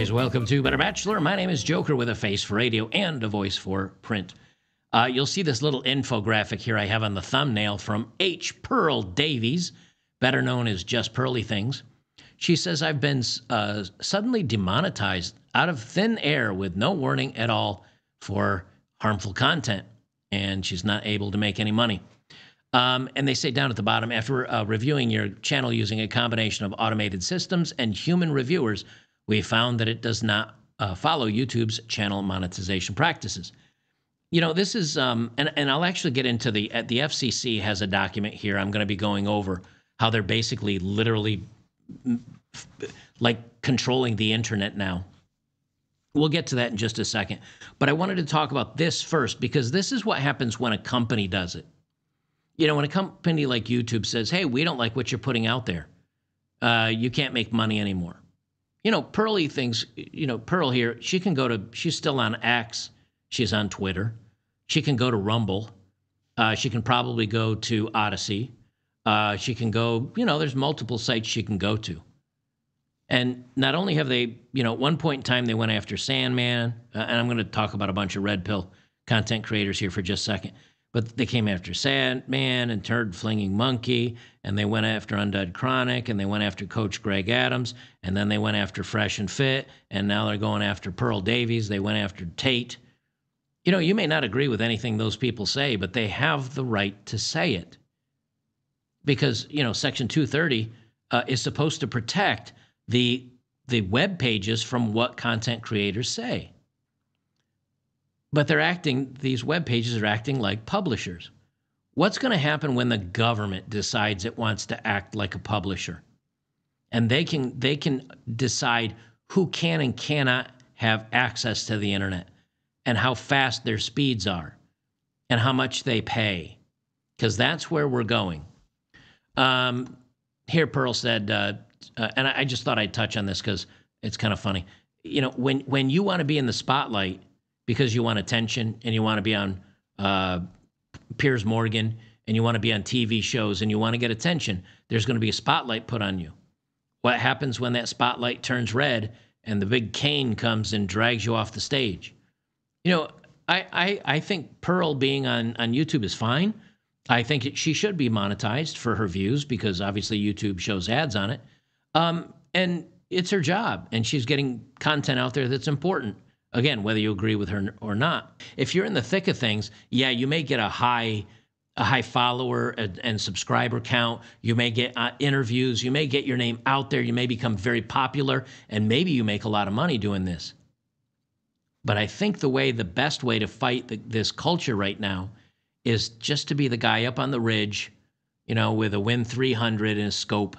guys. Welcome to Better Bachelor. My name is Joker with a face for radio and a voice for print. You'll see this little infographic here I have on the thumbnail from H. Pearl Davis, better known as Just Pearly Things. She says, I've been suddenly demonetized out of thin air with no warning at all for harmful content, and she's not able to make any money. And they say down at the bottom, after reviewing your channel using a combination of automated systems and human reviewers, we found that it does not follow YouTube's channel monetization practices. You know, this is, and I'll actually get into the FCC has a document here I'm going to be going over, how they're basically literally like controlling the internet now. We'll get to that in just a second. But I wanted to talk about this first, because this is what happens when a company does it. You know, when a company like YouTube says, hey, we don't like what you're putting out there. You can't make money anymore. You know, Pearly Things, you know, Pearl here, she can go to, she's still on Axe. She's on Twitter. She can go to Rumble. She can probably go to Odyssey. She can go, you know, there's multiple sites she can go to. And not only have they, you know, at one point in time, they went after Sandman. And I'm going to talk about a bunch of red pill content creators here for just a second. But they came after Sandman and Turd Flinging Monkey, and they went after Undead Chronic, and they went after Coach Greg Adams, and then they went after Fresh and Fit, and now they're going after Pearl Davies. They went after Tate. You know, you may not agree with anything those people say, but they have the right to say it. Because, you know, Section 230 is supposed to protect the web pages from what content creators say. But they're acting, these web pages are acting like publishers. What's going to happen when the government decides it wants to act like a publisher? And they can decide who can and cannot have access to the internet, and how fast their speeds are, and how much they pay, because that's where we're going. Here Pearl said, and I just thought I'd touch on this because it's kind of funny. You know, when you want to be in the spotlight, because you want attention, and you want to be on Piers Morgan, and you want to be on TV shows, and you want to get attention, there's going to be a spotlight put on you. What happens when that spotlight turns red and the big cane comes and drags you off the stage? You know, I think Pearl being on YouTube is fine. I think she should be monetized for her views, because obviously YouTube shows ads on it. And it's her job, and she's getting content out there that's important. Again, whether you agree with her or not. If you're in the thick of things, yeah, you may get a high follower and subscriber count. You may get interviews. You may get your name out there. You may become very popular, and maybe you make a lot of money doing this. But I think the best way to fight this culture right now is just to be the guy up on the ridge, you know, with a Win 300 and a scope,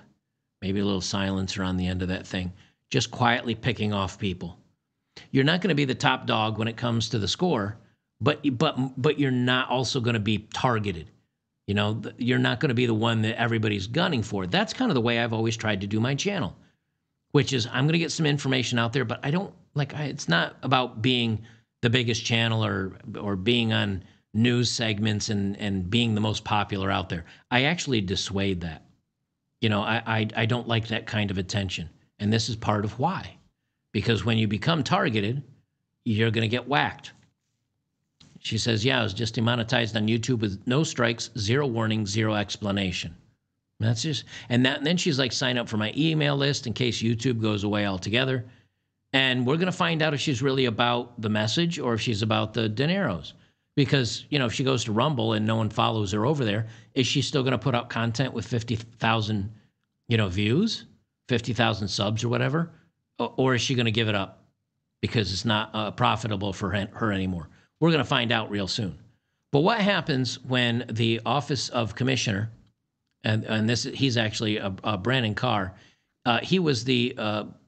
maybe a little silencer on the end of that thing, just quietly picking off people. You're not going to be the top dog when it comes to the score, but you're not also going to be targeted. You know, you're not going to be the one that everybody's gunning for. That's kind of the way I've always tried to do my channel, which is I'm going to get some information out there, but I don't like, it's not about being the biggest channel or being on news segments and being the most popular out there. I actually dissuade that. You know, I don't like that kind of attention, and this is part of why. Because when you become targeted, you're going to get whacked. She says, yeah, I was just demonetized on YouTube with no strikes, zero warning, zero explanation. That's just, and then she's like, sign up for my email list in case YouTube goes away altogether. And we're going to find out if she's really about the message or if she's about the dineros. Because, you know, if she goes to Rumble and no one follows her over there, is she still going to put out content with 50,000, you know, views, 50,000 subs or whatever? Or is she going to give it up because it's not profitable for her anymore? We're going to find out real soon. But what happens when the Office of Commissioner, and this he's actually Brandon Carr, he was the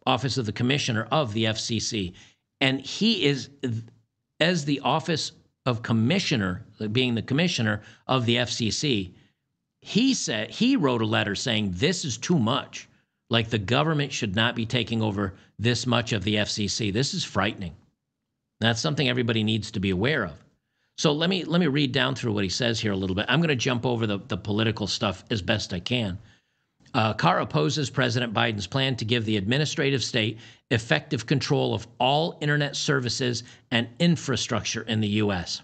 Office of the Commissioner of the FCC, and he is, as the Office of Commissioner, being the Commissioner of the FCC, he said, he wrote a letter saying this is too much. Like, the government should not be taking over this much of the FCC. This is frightening. That's something everybody needs to be aware of. So let me read down through what he says here a little bit. I'm going to jump over the political stuff as best I can. Carr opposes President Biden's plan to give the administrative state effective control of all internet services and infrastructure in the U.S.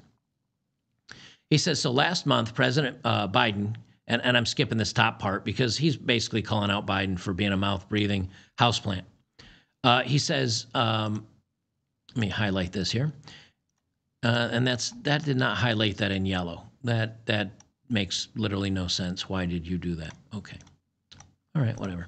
He says, so last month, President Biden, and I'm skipping this top part because he's basically calling out Biden for being a mouth-breathing houseplant. He says, let me highlight this here. And that did not highlight that in yellow. That makes literally no sense. Why did you do that? Okay. All right, whatever.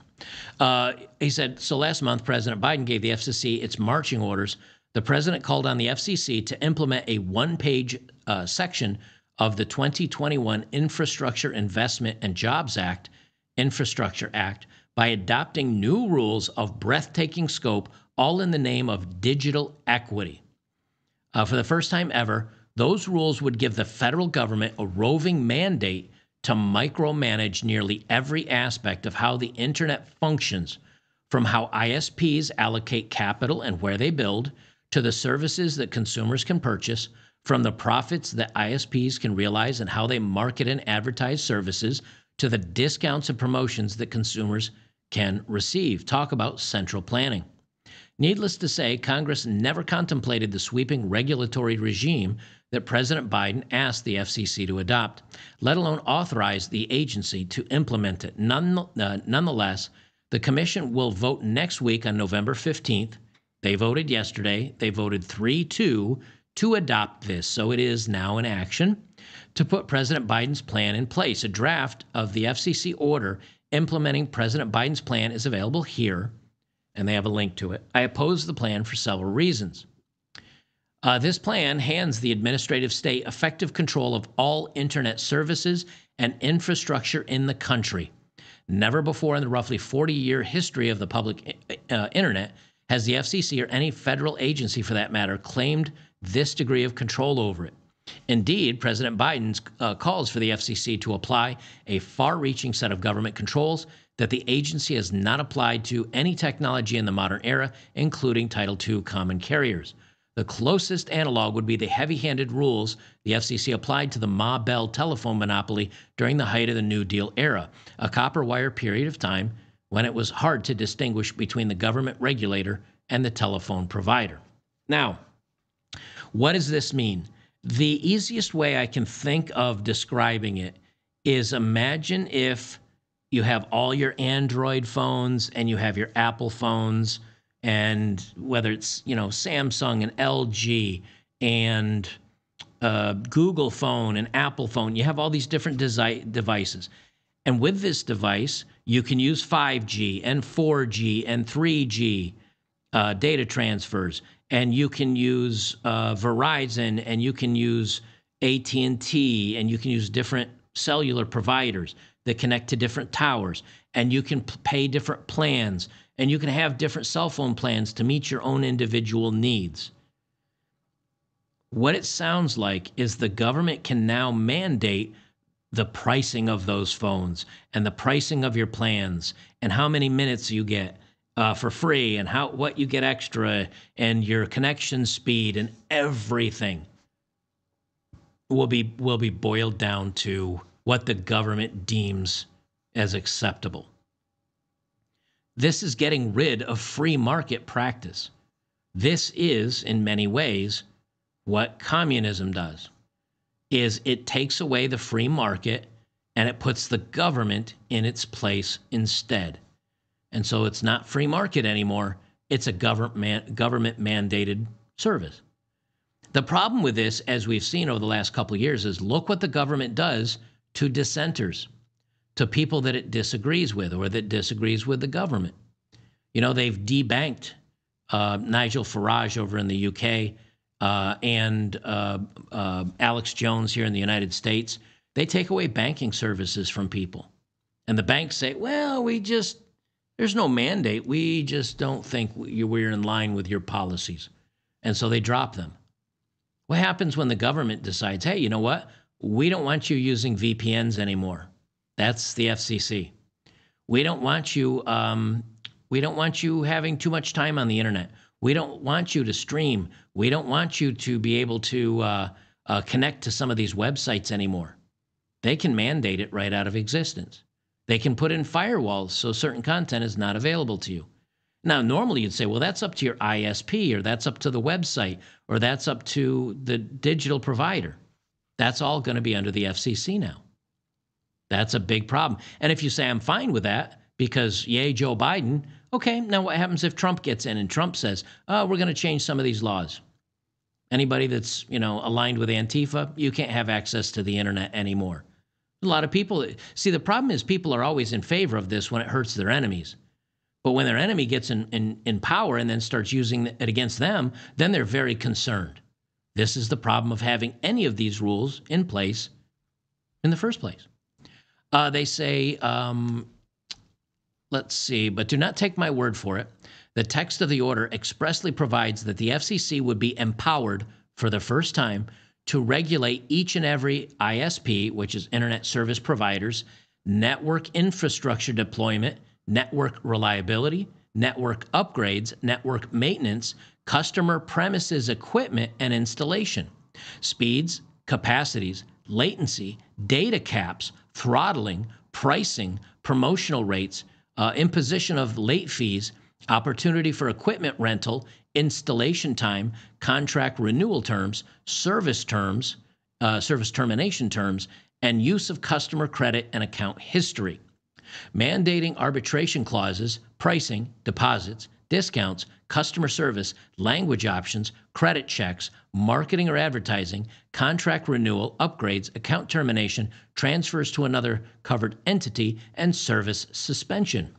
He said, so last month, President Biden gave the FCC its marching orders. The president called on the FCC to implement a one-page section of the 2021 Infrastructure Investment and Jobs Act, Infrastructure Act, by adopting new rules of breathtaking scope, all in the name of digital equity. For the first time ever, those rules would give the federal government a roving mandate to micromanage nearly every aspect of how the internet functions, from how ISPs allocate capital and where they build, to the services that consumers can purchase, from the profits that ISPs can realize and how they market and advertise services, to the discounts and promotions that consumers can receive. Talk about central planning. Needless to say, Congress never contemplated the sweeping regulatory regime that President Biden asked the FCC to adopt, let alone authorize the agency to implement it. Nonetheless, the commission will vote next week on November 15th. They voted yesterday. They voted 3-2 to adopt this, so it is now in action to put President Biden's plan in place. A draft of the FCC order implementing President Biden's plan is available here, and they have a link to it. I oppose the plan for several reasons. This plan hands the administrative state effective control of all internet services and infrastructure in the country. Never before in the roughly 40-year history of the public internet has the FCC, or any federal agency for that matter, claimed this degree of control over it. Indeed, President Biden's calls for the FCC to apply a far-reaching set of government controls that the agency has not applied to any technology in the modern era, including Title II common carriers. The closest analog would be the heavy-handed rules the FCC applied to the Ma Bell telephone monopoly during the height of the New Deal era, a copper wire period of time when it was hard to distinguish between the government regulator and the telephone provider. Now, what does this mean? The easiest way I can think of describing it is, imagine if you have all your Android phones and you have your Apple phones, and whether it's, you know, Samsung and LG and Google phone and Apple phone, you have all these different devices. And with this device, you can use 5G and 4G and 3G data transfers, and you can use Verizon, and you can use AT&T, and you can use different cellular providers that connect to different towers, and you can pay different plans, and you can have different cell phone plans to meet your own individual needs. What it sounds like is the government can now mandate the pricing of those phones and the pricing of your plans and how many minutes you get for free and what you get extra and your connection speed, and everything will be boiled down to what the government deems as acceptable. This is getting rid of free market practice. This is, in many ways, what communism does, is it takes away the free market and it puts the government in its place instead. And so it's not free market anymore. It's a government-mandated service. The problem with this, as we've seen over the last couple of years, is look what the government does to dissenters, to people that it disagrees with or that disagrees with the government. You know, they've debanked Nigel Farage over in the UK and Alex Jones here in the United States. They take away banking services from people. And the banks say, well, there's no mandate. We just don't think we're in line with your policies. And so they drop them. What happens when the government decides, hey, you know what? We don't want you using VPNs anymore. That's the FCC. We don't want you. We don't want you having too much time on the internet. We don't want you to stream. We don't want you to be able to connect to some of these websites anymore. They can mandate it right out of existence. They can put in firewalls so certain content is not available to you. Now, normally you'd say, well, that's up to your ISP, or that's up to the website, or that's up to the digital provider. That's all going to be under the FCC now. That's a big problem. And if you say, I'm fine with that because, yay, Joe Biden, okay, now what happens if Trump gets in and Trump says, oh, we're going to change some of these laws? Anybody that's, you know, aligned with Antifa, you can't have access to the internet anymore. A lot of people, see, the problem is people are always in favor of this when it hurts their enemies. But when their enemy gets in power and then starts using it against them, then they're very concerned. This is the problem of having any of these rules in place in the first place. They say, let's see, but do not take my word for it. The text of the order expressly provides that the FCC would be empowered for the first time to regulate each and every ISP, which is internet service providers, network infrastructure deployment, network reliability, network upgrades, network maintenance, customer premises equipment and installation, speeds, capacities, latency, data caps, throttling, pricing, promotional rates, imposition of late fees, opportunity for equipment rental, installation time, contract renewal terms, service termination terms, and use of customer credit and account history. Mandating arbitration clauses, pricing, deposits, discounts, customer service, language options, credit checks, marketing or advertising, contract renewal, upgrades, account termination, transfers to another covered entity, and service suspension.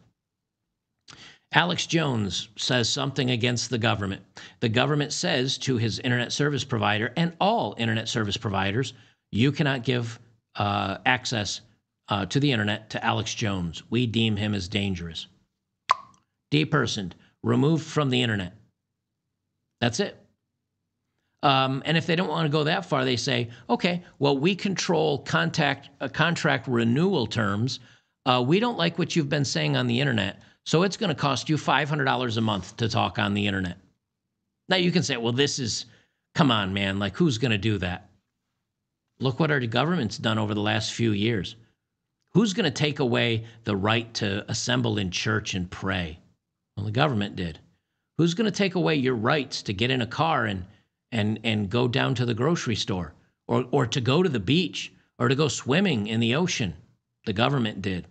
Alex Jones says something against the government. The government says to his internet service provider and all internet service providers, you cannot give access to the internet to Alex Jones. We deem him as dangerous. Depersoned, removed from the internet. That's it. And if they don't want to go that far, they say, okay, well, we control contract renewal terms. We don't like what you've been saying on the internet, so it's going to cost you $500 a month to talk on the internet. Now you can say, well, this is, come on, man, like who's going to do that? Look what our government's done over the last few years. Who's going to take away the right to assemble in church and pray? Well, the government did. Who's going to take away your rights to get in a car and go down to the grocery store or to go to the beach or to go swimming in the ocean? The government did.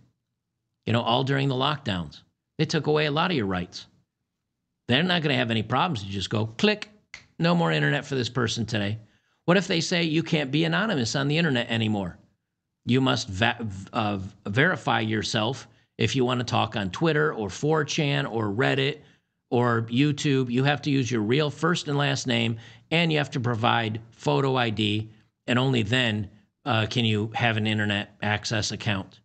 You know, all during the lockdowns. They took away a lot of your rights. They're not going to have any problems. You just go, click, no more internet for this person today. What if they say you can't be anonymous on the internet anymore? You must verify yourself if you want to talk on Twitter or 4chan or Reddit or YouTube. You have to use your real first and last name, and you have to provide photo ID, and only then can you have an internet access account.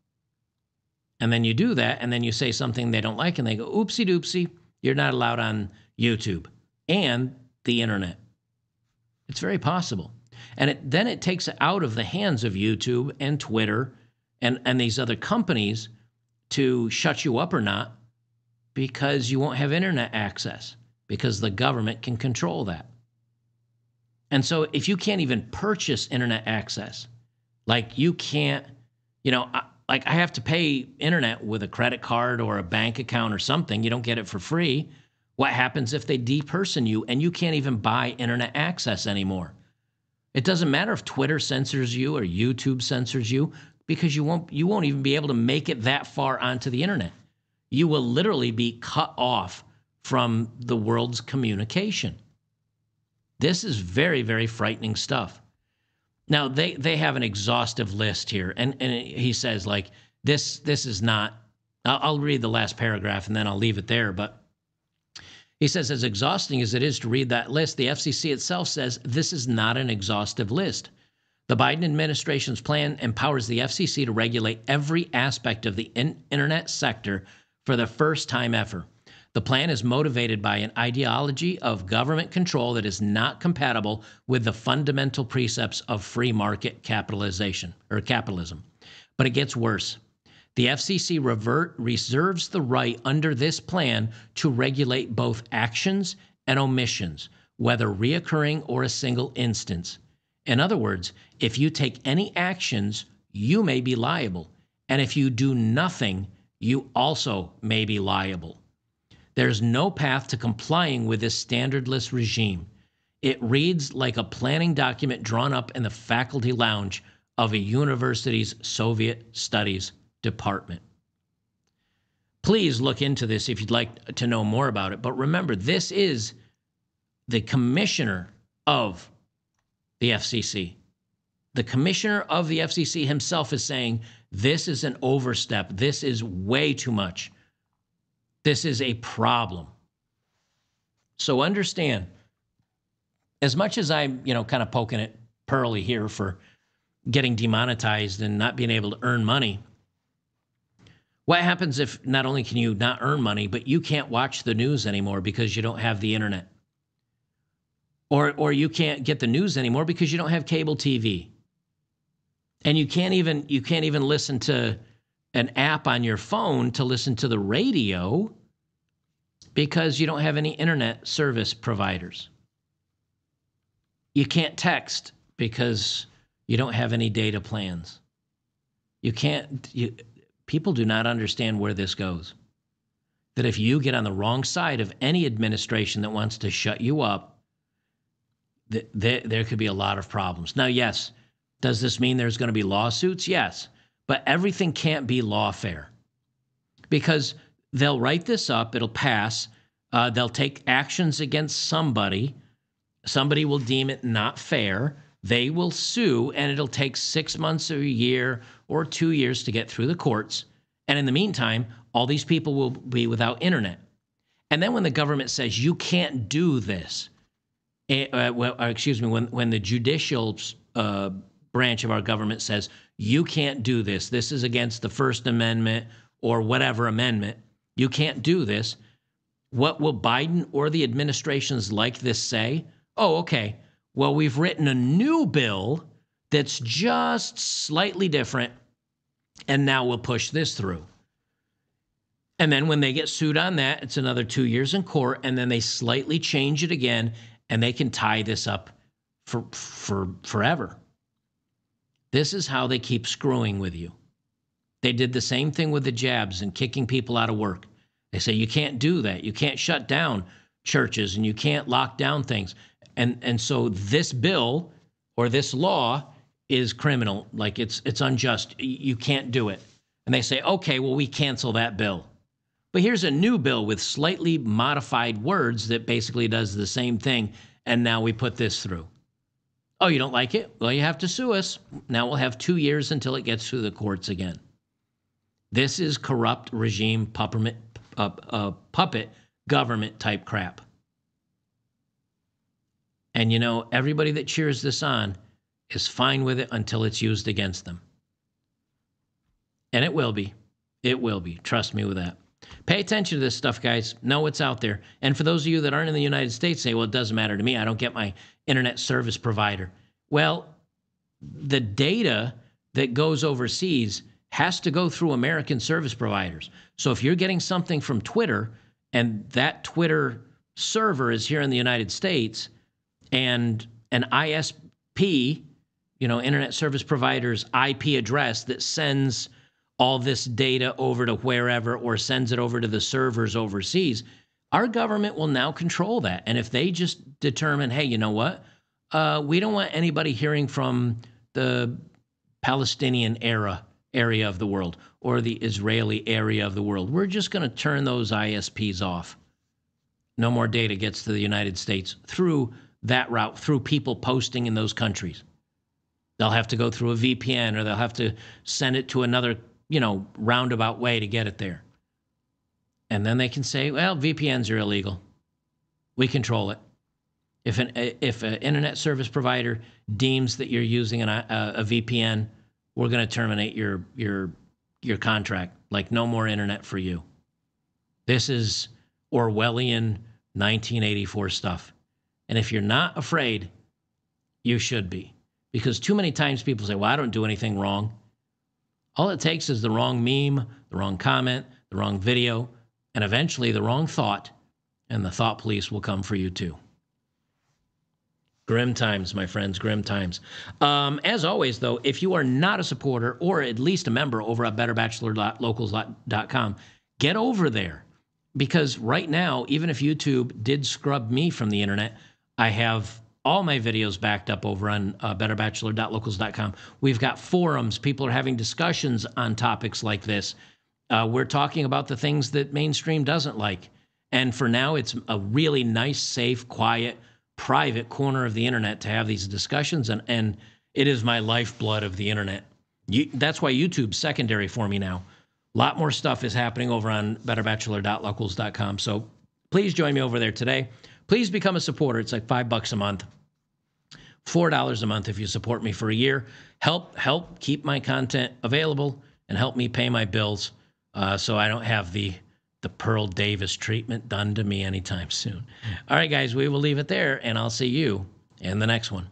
And then you do that, and then you say something they don't like, and they go, oopsie doopsie, you're not allowed on YouTube and the internet. It's very possible. And then it takes it out of the hands of YouTube and Twitter and these other companies to shut you up or not, because you won't have internet access, because the government can control that. And so if you can't even purchase internet access, like you can't, you know, like I have to pay internet with a credit card or a bank account or something. You don't get it for free. What happens if they deperson you and you can't even buy internet access anymore? It doesn't matter if Twitter censors you or YouTube censors you, because you won't even be able to make it that far onto the internet. You will literally be cut off from the world's communication. This is very, very frightening stuff. Now, they have an exhaustive list here, and he says, like, this is not... I'll read the last paragraph, and then I'll leave it there, but... He says, as exhausting as it is to read that list, the FCC itself says this is not an exhaustive list. The Biden administration's plan empowers the FCC to regulate every aspect of the internet sector for the first time ever. The plan is motivated by an ideology of government control that is not compatible with the fundamental precepts of free market capitalism. But it gets worse. The FCC reserves the right under this plan to regulate both actions and omissions, whether reoccurring or a single instance. In other words, if you take any actions, you may be liable, And if you do nothing, you also may be liable. There's no path to complying with this standardless regime. It reads like a planning document drawn up in the faculty lounge of a university's Soviet Studies department. Please look into this if you'd like to know more about it. But remember, this is the commissioner of the FCC. The commissioner of the FCC himself is saying, this is an overstep. This is way too much. This is a problem. So understand, as much as I'm, kind of poking at Pearly here for getting demonetized and not being able to earn money, what happens if not only can you not earn money, but you can't watch the news anymore because you don't have the internet? Or you can't get the news anymore because you don't have cable TV. And you can't even listen to an app on your phone to listen to the radio because you don't have any internet service providers. You can't text because you don't have any data plans. People do not understand where this goes. That if you get on the wrong side of any administration that wants to shut you up, there could be a lot of problems. Now, yes, does this mean there's going to be lawsuits? Yes, but everything can't be lawfare because they'll write this up, it'll pass, they'll take actions against somebody, somebody will deem it not fair, they will sue, and it'll take 6 months or a year or 2 years to get through the courts. And in the meantime, all these people will be without internet. And then when the government says you can't do this, when the judicial branch of our government says you can't do this, this is against the First Amendment or whatever amendment, you can't do this, what will Biden or the administrations like this say? Oh, okay. Well, we've written a new bill that's just slightly different, and now we'll push this through. And then when they get sued on that, it's another 2 years in court, and then they slightly change it again, and they can tie this up for forever. This is how they keep screwing with you. They did the same thing with the jabs and kicking people out of work. They say, you can't do that. You can't shut down churches, and you can't lock down things. And so this bill or this law is criminal, like it's unjust. You can't do it. And they say, okay, well, we cancel that bill. But here's a new bill with slightly modified words that basically does the same thing, and now we put this through. Oh, you don't like it? Well, you have to sue us. Now we'll have 2 years until it gets through the courts again. This is corrupt regime puppet government type crap. And, everybody that cheers this on is fine with it until it's used against them. And it will be. It will be. Trust me with that. Pay attention to this stuff, guys. Know what's out there. And for those of you that aren't in the United States, say, well, it doesn't matter to me. I don't get my internet service provider. Well, the data that goes overseas has to go through American service providers. So if you're getting something from Twitter and that Twitter server is here in the United States, and an ISP, internet service provider's IP address that sends all this data over to wherever or sends it over to the servers overseas, our government will now control that. And if they just determine, hey, you know what? We don't want anybody hearing from the Palestinian area of the world or the Israeli area of the world. We're just going to turn those ISPs off. No more data gets to the United States through that route, through people posting in those countries. They'll have to go through a VPN, or they'll have to send it to another, roundabout way to get it there. And then they can say, well, VPNs are illegal. We control it. If an internet service provider deems that you're using a VPN, we're going to terminate your contract. Like, no more internet for you. This is Orwellian 1984 stuff. And if you're not afraid, you should be. Because too many times people say, well, I don't do anything wrong. All it takes is the wrong meme, the wrong comment, the wrong video, and eventually the wrong thought, and the thought police will come for you too. Grim times, my friends, grim times. As always, though, if you are not a supporter or at least a member over at betterbachelor.locals.com, get over there. Because right now, even if YouTube did scrub me from the internet, I have all my videos backed up over on betterbachelor.locals.com. We've got forums. People are having discussions on topics like this. We're talking about the things that mainstream doesn't like. And for now, it's a really nice, safe, quiet, private corner of the internet to have these discussions, and it is my lifeblood of the internet. That's why YouTube's secondary for me now. A lot more stuff is happening over on betterbachelor.locals.com, so please join me over there today. Please become a supporter. It's like $5 a month, $4 a month if you support me for a year. Help keep my content available and help me pay my bills so I don't have the Pearl Davis treatment done to me anytime soon. All right, guys, we will leave it there, and I'll see you in the next one.